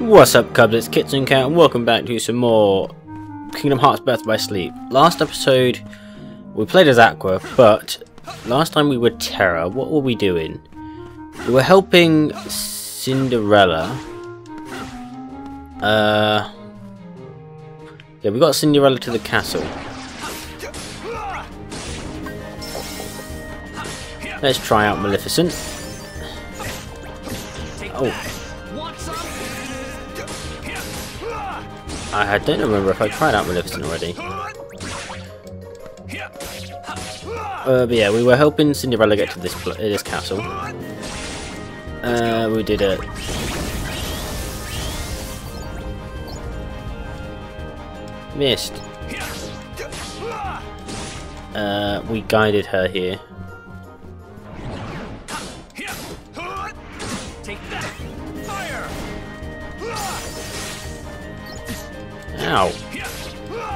What's up, Cubs? It's Kitsune Kaa, and welcome back to some more Kingdom Hearts Birth by Sleep. Last episode, we played as Aqua, but last time we were Terra. What were we doing? We were helping Cinderella. Yeah, we got Cinderella to the castle. Let's try out Maleficent. Oh. I don't remember if I tried out Maleficent already. But yeah, we were helping Cinderella get to this castle. We did it. Missed. We guided her here. Ow.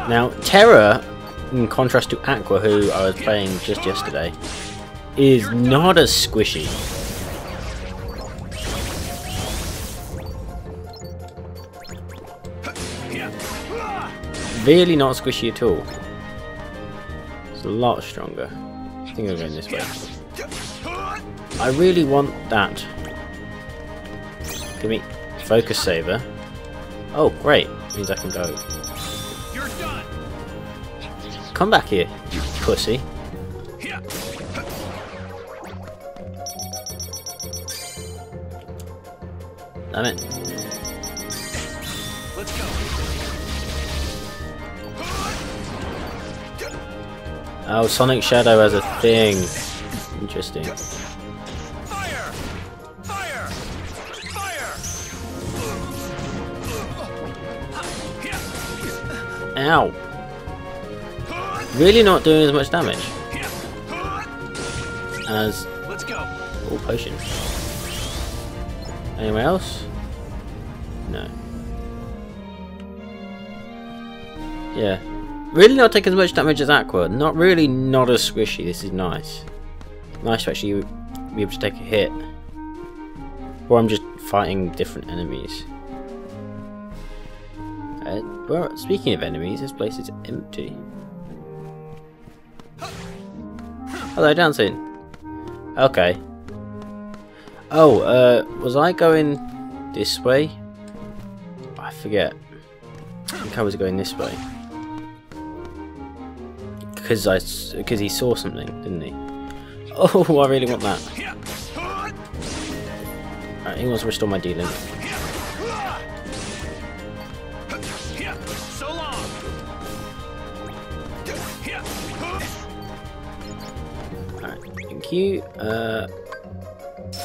Now, Terra, in contrast to Aqua, who I was playing just yesterday, is not as squishy. Really not squishy at all. It's a lot stronger. I think I'm going this way. I really want that. Give me Focus Saver. Oh, great. Means I can go. You're done. Come back here, you pussy. Damn it. Let's go. Oh, Sonic Shadow has a thing. Interesting. Ow. Really not doing as much damage as all potions. Anyone else? No. Yeah. Really not taking as much damage as Aqua. Not really, not as squishy. This is nice. Nice to actually be able to take a hit. Or I'm just fighting different enemies. Well, speaking of enemies, this place is empty. Hello, dancing. Okay. Oh, was I going this way? I forget. I think I was going this way. Because he saw something, didn't he? Oh, I really want that. Alright, he wants to restore my D-Link. You,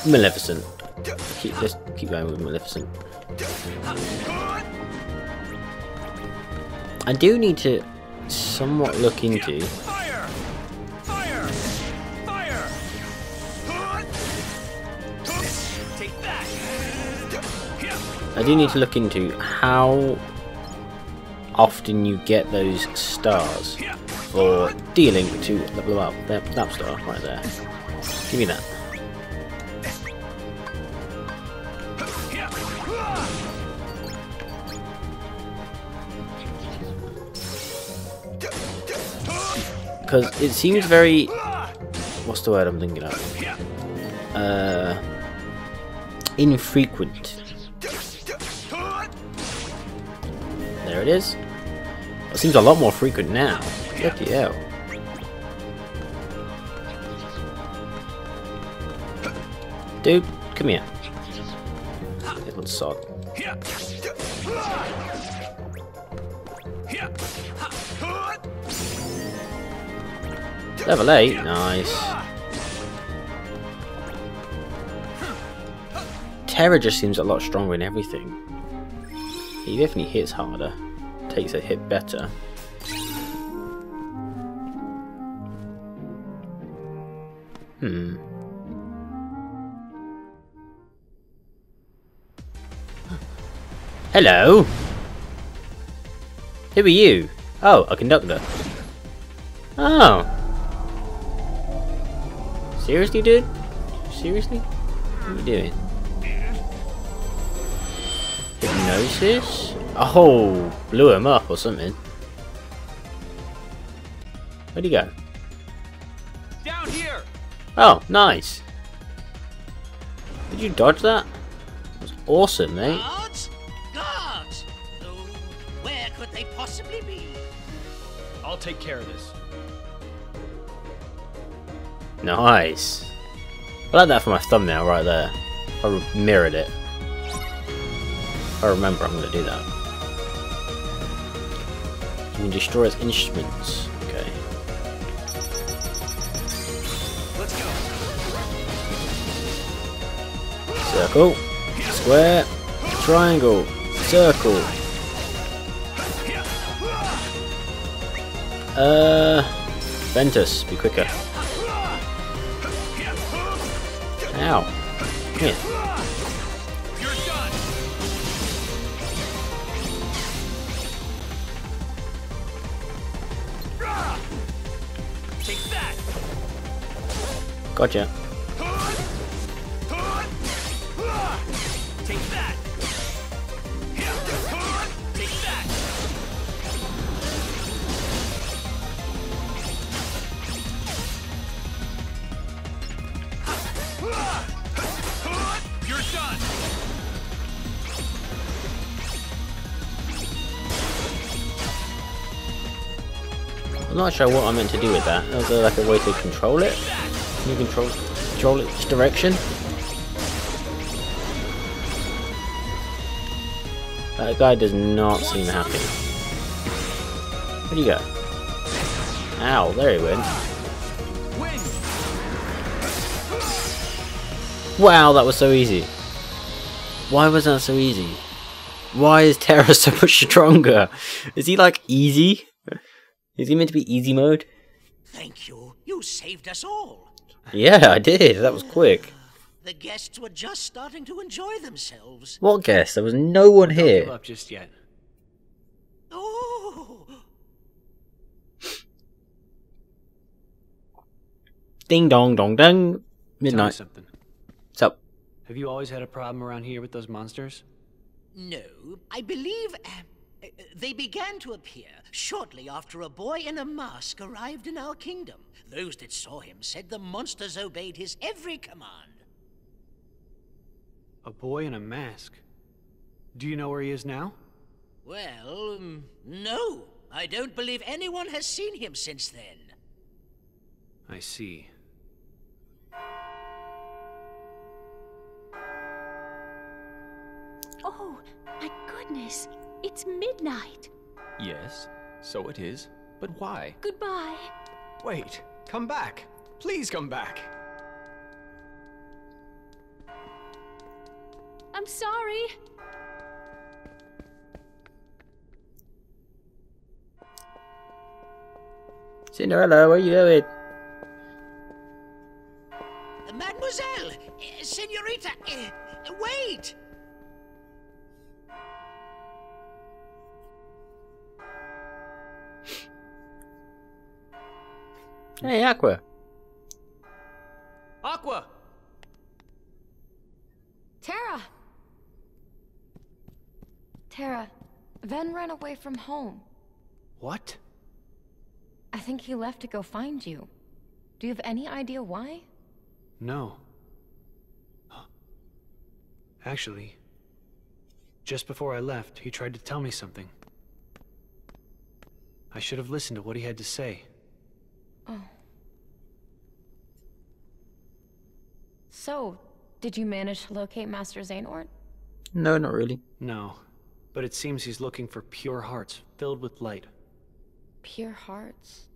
Maleficent. Let's keep going with Maleficent. I do need to somewhat look into how often you get those stars for dealing to level up. That star right there. Give me that. Because it seems very... What's the word I'm thinking of? Infrequent. There it is. It seems a lot more frequent now. Bloody hell. Dude, come here. Little sod. Level 8, nice. Terra just seems a lot stronger in everything. He definitely hits harder, takes a hit better. Hello! Who are you? Oh, a conductor. Oh! Seriously, dude? Seriously? What are you doing? Hypnosis? Oh, blew him up or something. Where'd he go? Down here. Oh, nice. Did you dodge that? That's awesome, mate. Guards? Guards? Oh, where could they possibly be? I'll take care of this. Nice. I like that for my thumbnail right there. I mirrored it. I remember I'm going to do that. You can destroy his instruments. Okay. Let's go. Circle. Square. Triangle. Circle. Ventus, be quicker. Ow. Come here. You're done. Take that. Gotcha. Take that. Take that. You're done. I'm not sure what I meant to do with that. Is there like a way to control it? Can you control its direction? That guy does not seem happy. Where do you go? Ow, there he went. Wow, that was so easy. Why was that so easy? Why is Terra so much stronger? Is he like easy? Is he meant to be easy mode? Thank you. You saved us all. Yeah, I did. That was quick. The guests were just starting to enjoy themselves. What guests? There was no one here. Don't give up just yet. Oh. Ding dong dong dong. Midnight. Tell me something. So, have you always had a problem around here with those monsters? No, I believe they began to appear shortly after a boy in a mask arrived in our kingdom. Those that saw him said the monsters obeyed his every command. A boy in a mask? Do you know where he is now? Well, no. I don't believe anyone has seen him since then. I see. Oh, my goodness, it's midnight. Yes, so it is, but why? Goodbye. Wait, come back. Please come back. I'm sorry. Cinderella, where are you going? Mademoiselle, senorita, wait. Hey, Aqua. Aqua. Terra. Terra, Ven ran away from home. What? I think he left to go find you. Do you have any idea why? No. Actually, just before I left, he tried to tell me something. I should have listened to what he had to say. Oh. So, did you manage to locate Master Xehanort? No, not really. No, but it seems he's looking for pure hearts filled with light. Pure hearts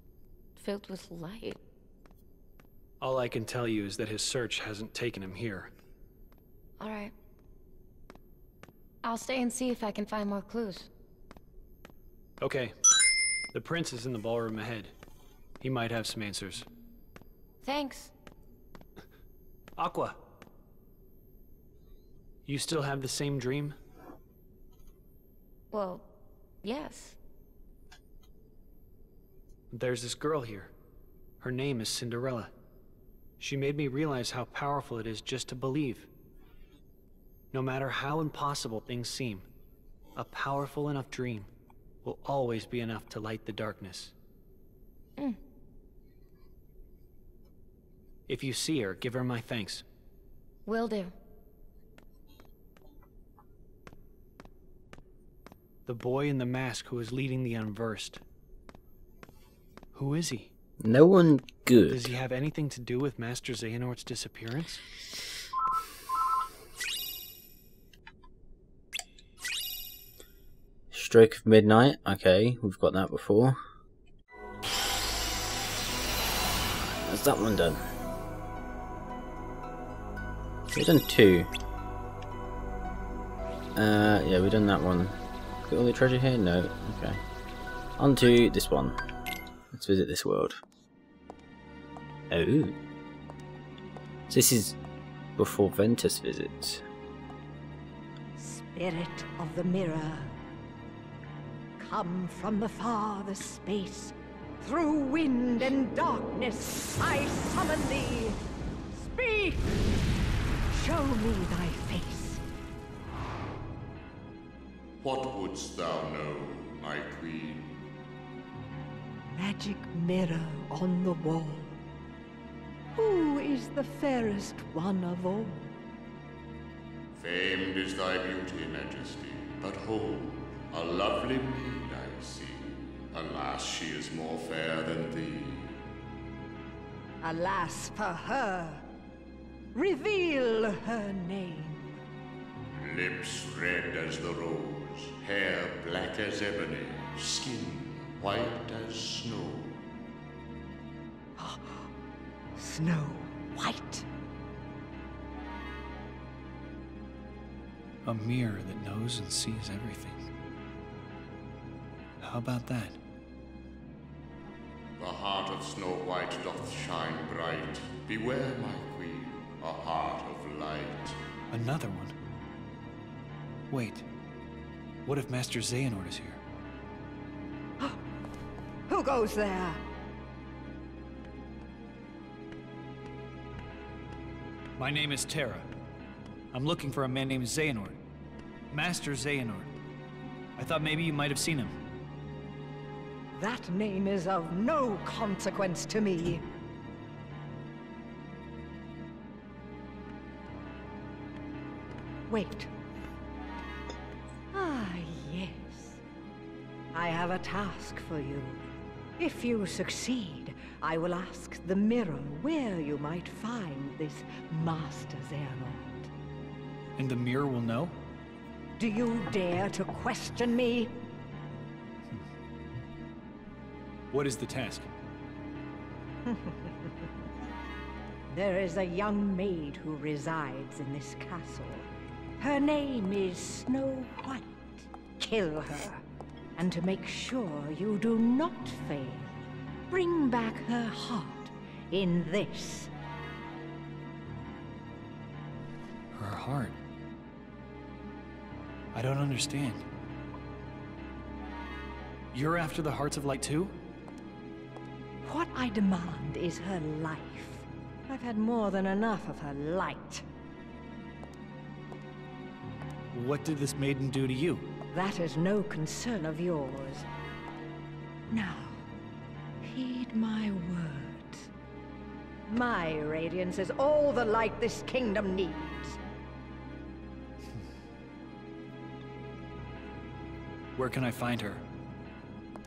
filled with light? All I can tell you is that his search hasn't taken him here. Alright. I'll stay and see if I can find more clues. Okay. The prince is in the ballroom ahead. He might have some answers. Thanks. Aqua. You still have the same dream? Well, yes. There's this girl here. Her name is Cinderella. She made me realize how powerful it is just to believe. No matter how impossible things seem, A powerful enough dream will always be enough to light the darkness. Mm. If you see her, give her my thanks. Will do. The boy in the mask who is leading the Unversed. Who is he? No one good. Does he have anything to do with Master Xehanort's disappearance? Stroke of midnight. Okay, we've got that before. How's that one done? We've done two. Yeah, we've done that one. Got all the treasure here? No. Okay. On to this one. Let's visit this world. Oh. So this is before Ventus visits. Spirit of the mirror, come from the farther space. Through wind and darkness, I summon thee. Speak! Show me thy face. What wouldst thou know, my queen? Magic mirror on the wall. Who is the fairest one of all? Famed is thy beauty, majesty. But hold, a lovely maid I see. Alas, she is more fair than thee. Alas for her. Reveal her name. Lips red as the rose, hair black as ebony, skin white as snow. Snow White. A mirror that knows and sees everything. How about that? The heart of Snow White doth shine bright. Beware, my queen. A heart of light. Another one? Wait. What if Master Xehanort is here? Who goes there? My name is Terra. I'm looking for a man named Xehanort. Master Xehanort. I thought maybe you might have seen him. That name is of no consequence to me. Wait. Ah, yes. I have a task for you. If you succeed, I will ask the mirror where you might find this Master Xehanort. And the mirror will know? Do you dare to question me? What is the task? There is a young maid who resides in this castle. Her name is Snow White. Kill her, and to make sure you do not fail, bring back her heart in this. Her heart? I don't understand. You're after the Hearts of Light too? What I demand is her life. I've had more than enough of her light. What did this maiden do to you? That is no concern of yours. Now, heed my words. My radiance is all the light this kingdom needs. Where can I find her?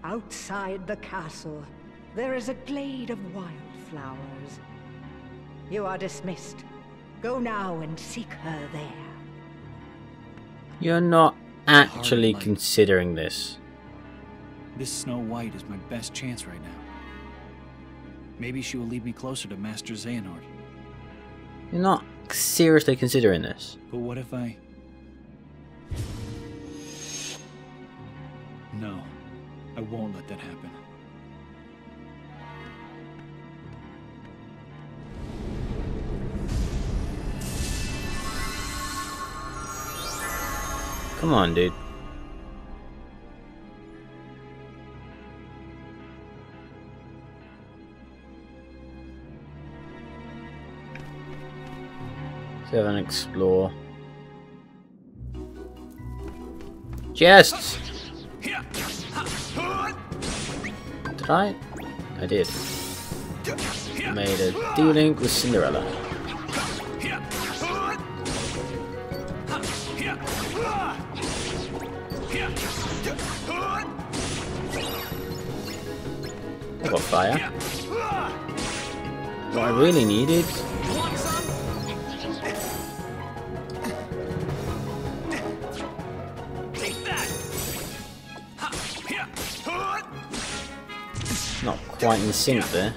Outside the castle, there is a glade of wildflowers. You are dismissed. Go now and seek her there. You're not actually considering this. This Snow White is my best chance right now. Maybe she will lead me closer to Master Xehanort. You're not seriously considering this. But what if I... No, I won't let that happen. Come on, dude. Let's have an explore. Chests! Did I? I did. I made a D-Link with Cinderella. I got fire. What I really needed not quite in sync there.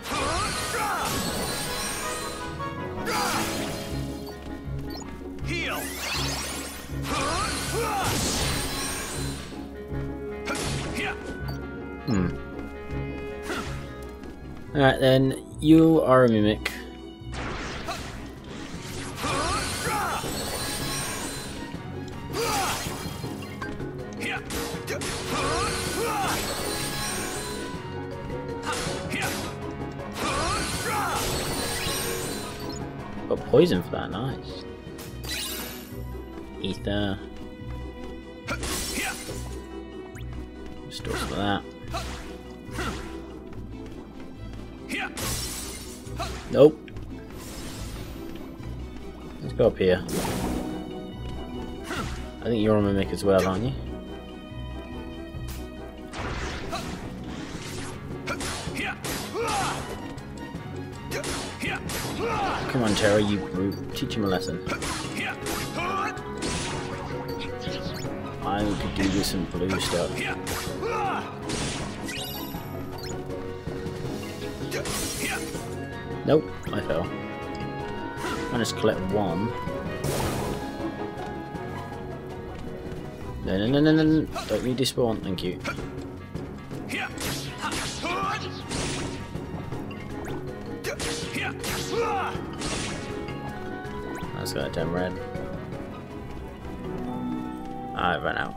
Alright then, you are a mimic. Got poison for that, nice. Ether. Restore some of that. Nope. Let's go up here. I think you're on a mimic as well, aren't you? Come on, Terra, you brute. Teach him a lesson. I could do with some blue stuff. Nope, I fell. I just collect one. No. Don't need to spawn, thank you. That's gonna turn red. I ran out.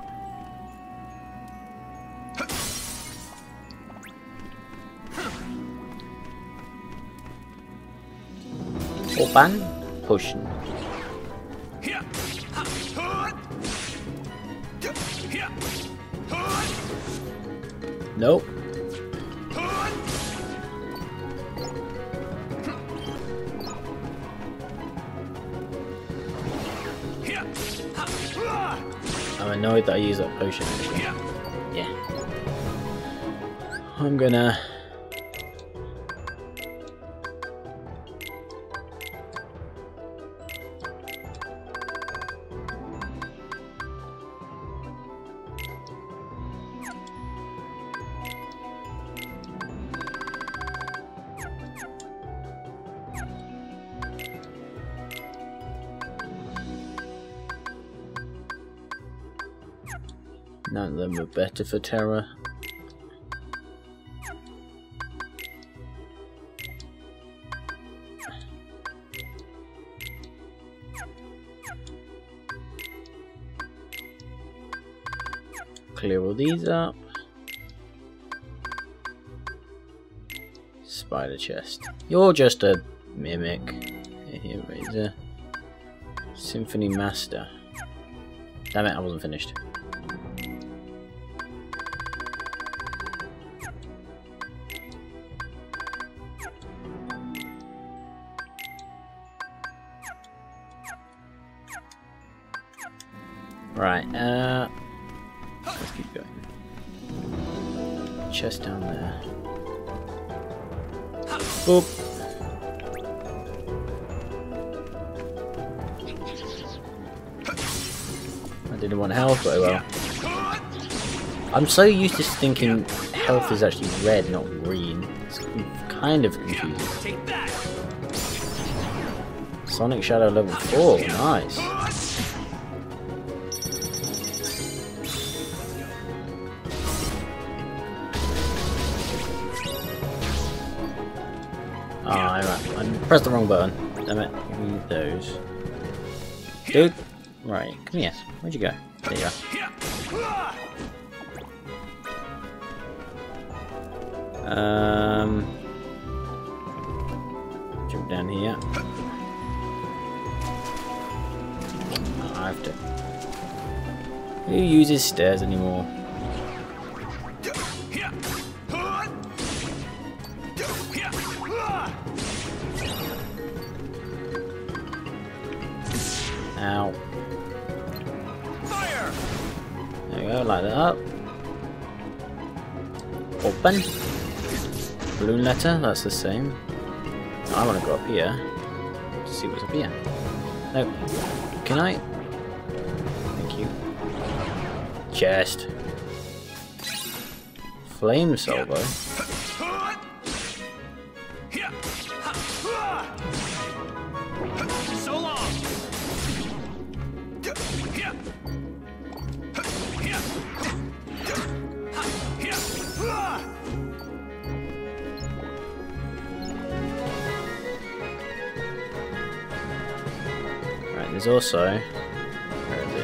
Ban potion. Nope. I'm annoyed that I used that potion actually. Yeah. I'm gonna none of them are better for Terra. Clear all these up. Spider chest. You're just a mimic. Here is a Symphony Master. Damn it, I wasn't finished. Right, let's keep going. Chest down there. Boop! I didn't want health, but well. I'm so used to thinking health is actually red, not green. It's kind of confusing. Sonic Shadow level 4, nice. Press the wrong button. Damn it. We need those. Dude. Right. Come here. Where'd you go? There you go. Jump down here. I have to. Who uses stairs anymore? Ow. Fire! There we go, light it up. Open. Balloon letter, that's the same. I want to go up here to see what's up here. No. Can I? Thank you. Chest. Flame salvo. There's also, where is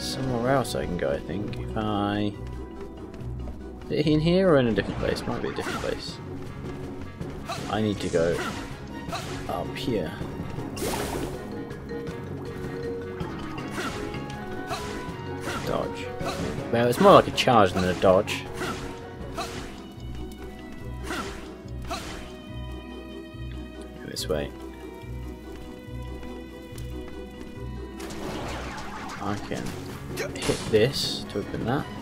it? Somewhere else I can go, I think. If I... Is it in here or in a different place? Might be a different place. I need to go up here. Dodge. Well, it's more like a charge than a dodge. This way. I can hit this to open that.